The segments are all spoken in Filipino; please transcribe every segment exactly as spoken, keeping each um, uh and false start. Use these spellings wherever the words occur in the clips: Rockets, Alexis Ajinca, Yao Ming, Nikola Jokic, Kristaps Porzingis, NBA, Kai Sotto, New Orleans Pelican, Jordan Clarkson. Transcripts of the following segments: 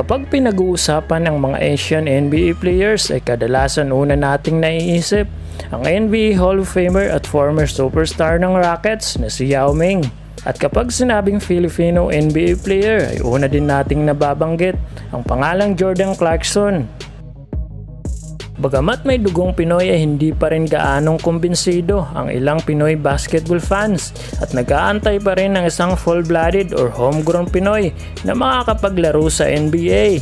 Kapag pinag-uusapan ng mga Asian N B A players ay kadalasan una nating naiisip ang N B A Hall of Famer at former superstar ng Rockets na si Yao Ming. At kapag sinabing Filipino N B A player ay una din nating nababanggit ang pangalang Jordan Clarkson. Bagamat may dugong Pinoy ay hindi pa rin gaanong kumbinsido ang ilang Pinoy basketball fans at nag-aantay pa rin ng isang full-blooded or homegrown Pinoy na makakapaglaro sa N B A.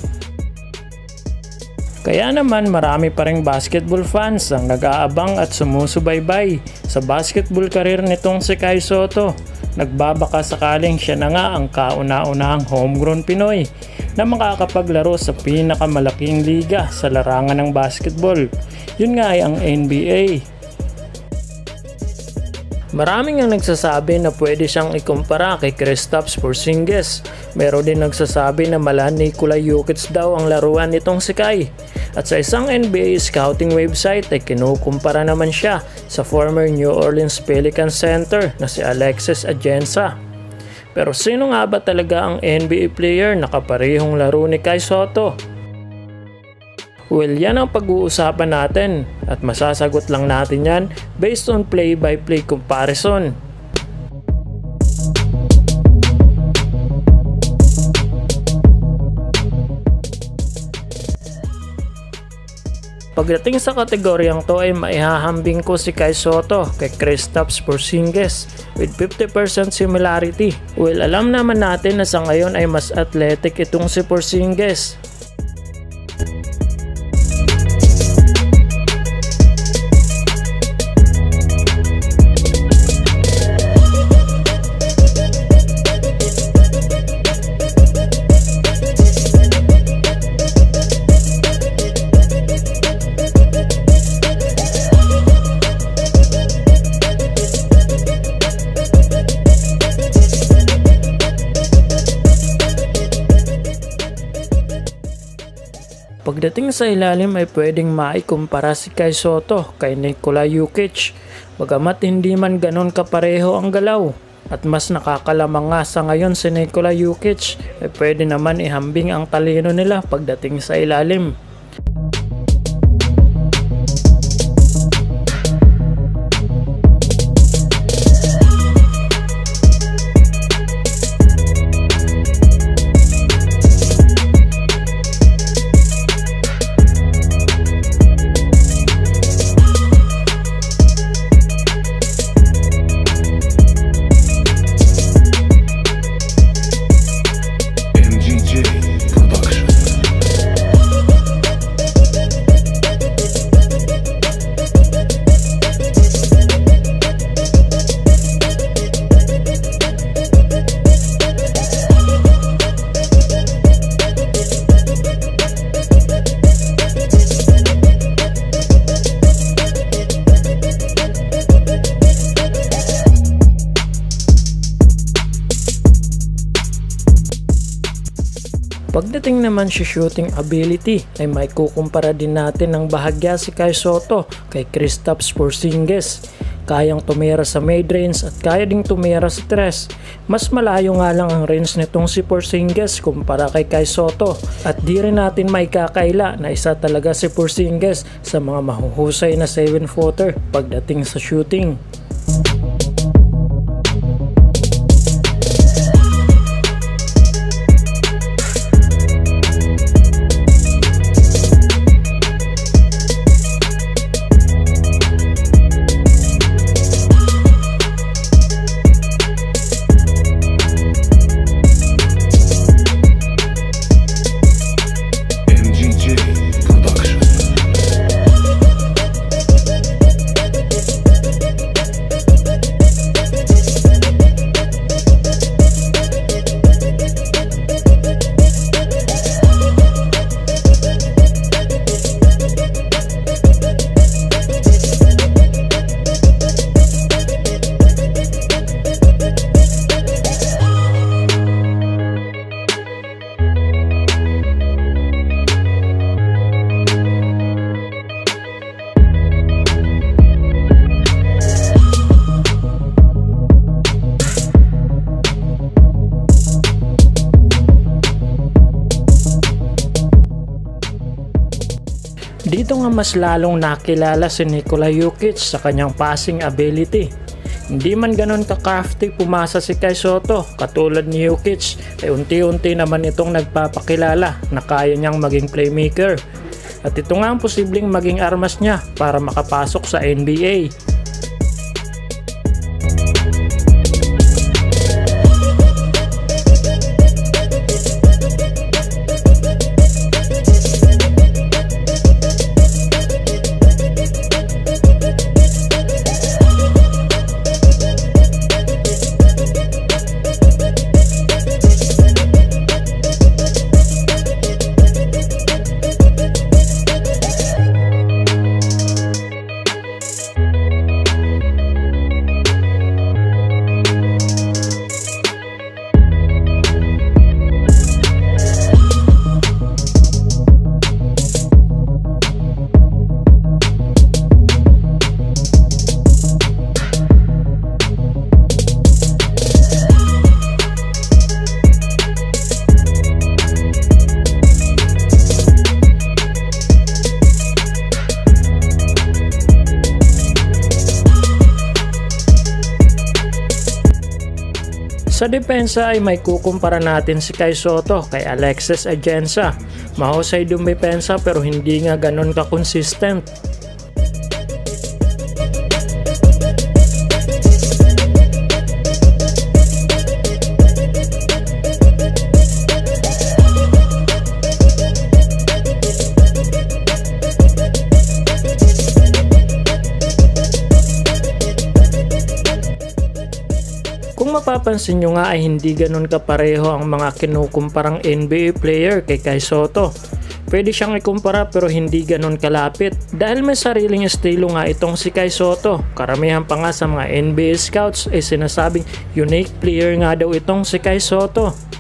Kaya naman marami pa rin basketball fans ang nag-aabang at sumusubaybay sa basketball karir nitong si Kai Sotto. Nagbabaka sakaling siya na nga ang kauna-unahang homegrown Pinoy na makakapaglaro sa pinakamalaking liga sa larangan ng basketball. Yun nga ay ang N B A. Maraming ang nagsasabi na pwede siyang ikumpara kay Kristaps Porzingis. Meron din nagsasabi na mala Nikola Jokic daw ang laruan nitong si Kai. At sa isang N B A scouting website ay kinukumpara naman siya sa former New Orleans Pelican center na si Alexis Ajinca. Pero sino nga ba talaga ang N B A player na kaparehong laro ni Kai Sotto? Well, yan ang pag-uusapan natin at masasagot lang natin yan based on play-by-play comparison. Pagdating sa kategoryang to ay maihahambing ko si Kai Sotto kay Kristaps Porzingis with fifty percent similarity. Well, alam naman natin na sa ngayon ay mas athletic itong si Porzingis. Pagdating sa ilalim ay pwedeng maikumpara si Kai Sotto kay Nikola Jokic, bagamat hindi man ganon kapareho ang galaw at mas nakakalamang nga sa ngayon si Nikola Jokic ay pwede naman ihambing ang talino nila pagdating sa ilalim. Pagdating naman sa shooting ability ay may kukumpara din natin ng bahagya si Kai Sotto kay Kristaps Porzingis. Kayang tumira sa mid-range at kaya ding tumira sa tres. Mas malayo nga lang ang range nitong si Porzingis kumpara kay Kai Sotto at di rin natin maikakaila na isa talaga si Porzingis sa mga mahuhusay na seven-footer pagdating sa shooting. Dito nga mas lalong nakilala si Nikola Jokic sa kanyang passing ability. Hindi man ganon ka-crafty pumasa si Kai Sotto katulad ni Jokic, ay unti-unti naman itong nagpapakilala na kaya niyang maging playmaker. At ito nga ang posibleng maging armas niya para makapasok sa N B A. Sa depensa ay may kukumpara natin si Kai Sotto kay Alexis Ajinca. Mahusay dumepensa pero hindi nga ganon ka-consistent. Kung mapapansin nyo nga ay hindi ganun kapareho ang mga kinukumparang N B A player kay Kai Sotto. Pwede siyang ikumpara pero hindi ganun kalapit dahil may sariling estilo nga itong si Kai Sotto. Karamihan pa nga sa mga N B A scouts ay sinasabing unique player nga daw itong si Kai Sotto.